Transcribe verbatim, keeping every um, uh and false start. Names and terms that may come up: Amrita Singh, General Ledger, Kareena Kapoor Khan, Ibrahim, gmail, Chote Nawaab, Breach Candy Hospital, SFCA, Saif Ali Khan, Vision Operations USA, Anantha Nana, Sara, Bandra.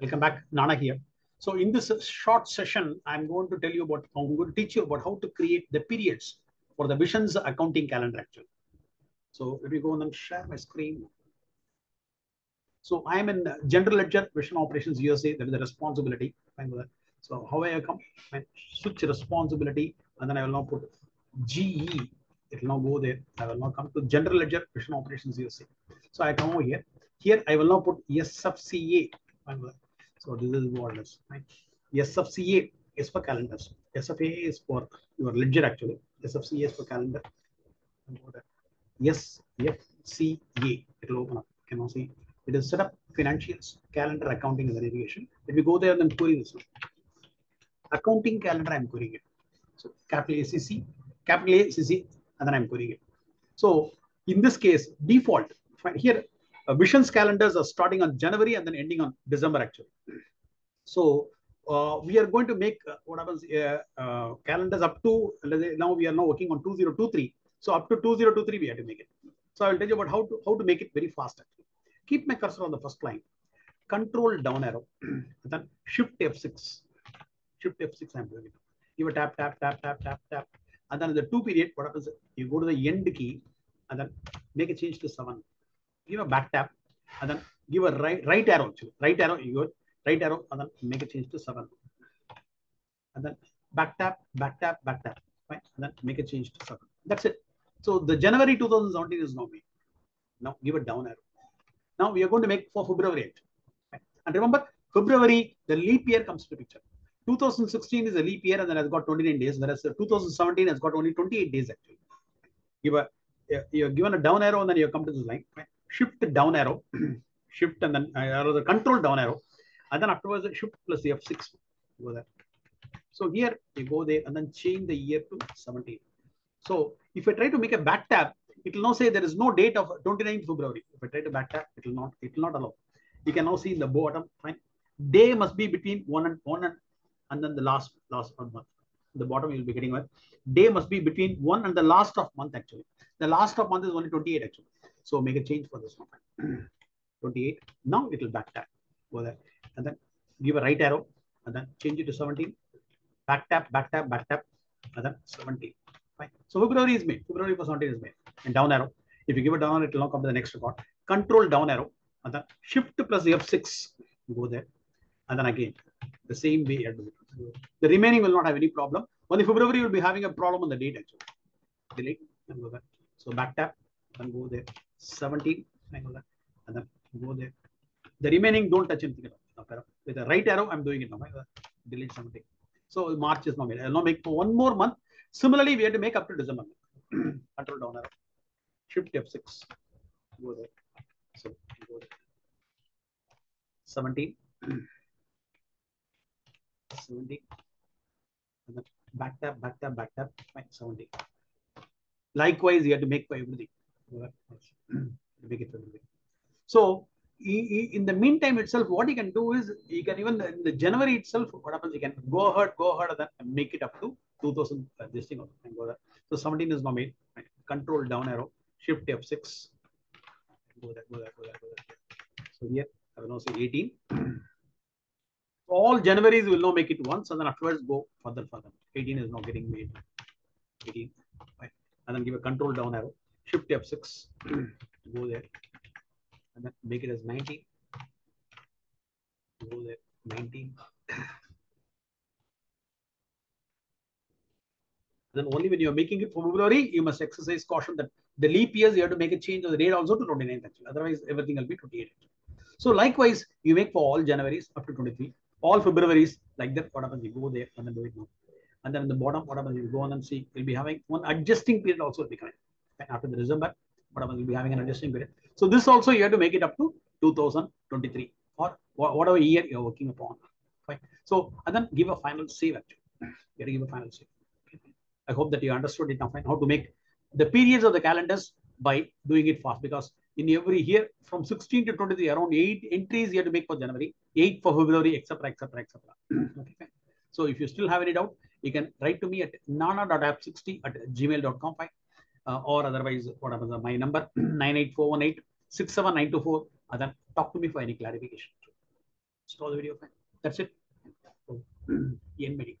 Welcome back, Nana here. So in this short session, I'm going to tell you about, I'm going to teach you about how to create the periods for the Vision's accounting calendar actually. So let me go and then share my screen. So I am in General Ledger, Vision Operations U S A, that is the responsibility. So how I come, I switch responsibility, and then I will now put G E. It will now go there. I will now come to General Ledger, Vision Operations U S A. So I come over here. Here I will now put S F C A. So this is what it is. Right? S F C A is for calendars. S F C A is for your ledger actually. S F C A is for calendar. S F C A. It will open up. You can now see. It is set up financials, calendar, accounting as a navigation. Let me go there and then query this one. Accounting calendar, I'm querying it. So capital A C C, capital A C C, and then I'm querying it. So in this case, default, right here, uh, Vision's calendars are starting on January and then ending on December actually. So uh, we are going to make uh, what happens uh, uh, calendars up to, let's say now we are now working on two thousand twenty-three. So up to two thousand twenty-three, we have to make it. So I'll tell you about how to, how to make it very fast actually. Keep my cursor on the first line. Control down arrow. And then Shift F six. Shift F six, I'm doing it. You will tap, tap, tap, tap, tap, tap. And then in the two period, what happens? You go to the end key and then make a change to seven. Give a back tap and then give a right, right arrow to right arrow. You go right arrow and then make a change to seven. And then back tap, back tap, back tap. Right? And then make a change to seven. That's it. So the January two thousand seventeen is now made. Now give a down arrow. Now we are going to make for February eighth. Right? And remember, February, the leap year comes to picture. two thousand sixteen is a leap year and then has got twenty-nine days, whereas two thousand seventeen has got only twenty-eight days actually. Give a, you're given a down arrow and then you come to this line. Right? Shift down arrow, shift and then uh, the control down arrow. And then afterwards, shift plus the F six. Go there. So here you go there and then change the year to seventeen. So if I try to make a back tap, it will now say there is no date of twenty-ninth February. If I try to back tap, it will not, it will not allow. You can now see in the bottom, fine. Day must be between one and one and, and then the last last one month. In the bottom you'll be getting one. Day must be between one and the last of month actually. The last of month is only twenty-eight actually. So make a change for this one. twenty-eight. Now it will back tap. Go there. And then give a right arrow and then change it to seventeen. Back tap, back tap, back tap, and then seventeen. Fine. So February is made. February for seventeen is made. And down arrow. If you give it down arrow, it will now come to the next record. Control down arrow. And then shift plus the F six. You go there. And then again, the same way. The remaining will not have any problem. Only February will be having a problem on the date actually. Delete. And go there. So back tap. And go there. seventeen. And go there. And then go there. The remaining don't touch anything at all. With the right arrow, I'm doing it now. Delete something. So March is now made. I'll now make for one more month. Similarly, we have to make up to December. Control down arrow. Shift F six. Go there. So go there. seventeen. seventeen. And then back tap, back tap, back tap. Fine. seventeen. Likewise, you have to make for everything. Make it for everything. So in the meantime itself, what you can do is you can even in the January itself, what happens? You can go ahead, go ahead, and then make it up to two thousand. Uh, this thing also can go there. So seventeen is now made. Right? Control down arrow, shift F six. Go there, go there, go there, go there. So here I will now say eighteen. All Januaries will now make it once, and then afterwards go further, further. eighteen is now getting made. eighteen, right? And then give a control down arrow, shift F six. Go there. And then make it as nineteen. Go there, nineteen. Then only when you are making it for February, you must exercise caution that the leap years you have to make a change of the date also to twenty-ninth actually. Otherwise, everything will be twenty-eight. So likewise, you make for all Januaries up to twenty-three, all Februaries like that. What happens? You go there and then do it now. And then in the bottom, what happens? You go on and see. You'll be having one adjusting period also will be correct. And after the December, what happens? You'll be having an adjusting period. So this also you have to make it up to two thousand twenty-three or whatever year you're working upon. Fine. So and then give a final save actually. You have to give a final save. I hope that you understood it now, how to make the periods of the calendars by doing it fast, because in every year from sixteen to twenty-three, around eight entries you have to make for January, eight for February, etc, etc, et cetera. Okay, fine. So if you still have any doubt, you can write to me at nana dot app sixty at gmail dot com, uh, or otherwise what happens, my number nine eight four one eight six seven nine two four, and then talk to me for any clarification. Just pause the video. That's it. The end meeting.